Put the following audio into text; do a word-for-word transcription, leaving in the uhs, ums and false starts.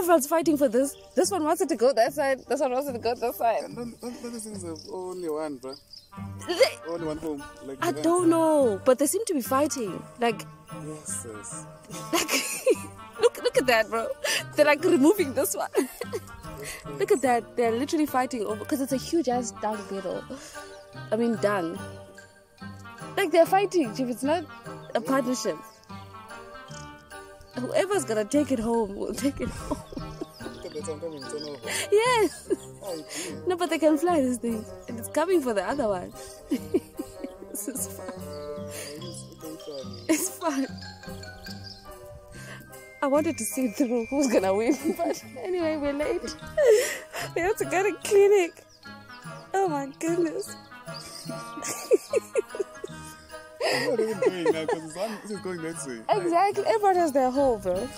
Everyone's fighting for this. This one wants it to go that side. This one wants it to go this side. And then, then, then these things have only one, bro. They, only one home. Like I event. don't know, but they seem to be fighting. Like, yes, yes. Like, look, look at that, bro. They're like removing this one. Look at that. They're literally fighting over because it's a huge ass dung beetle. I mean, dung. Like they're fighting, Chief. It's not a partnership. Whoever's gonna take it home will take it home. Yes. No, but they can fly this thing, and it's coming for the other one. This is fun. It's fun. I wanted to see through who's gonna win, but anyway, we're late. We have to go to clinic. Oh my goodness. I'm not even doing it now because this is going that way. Exactly. Everyone has their hole, bro.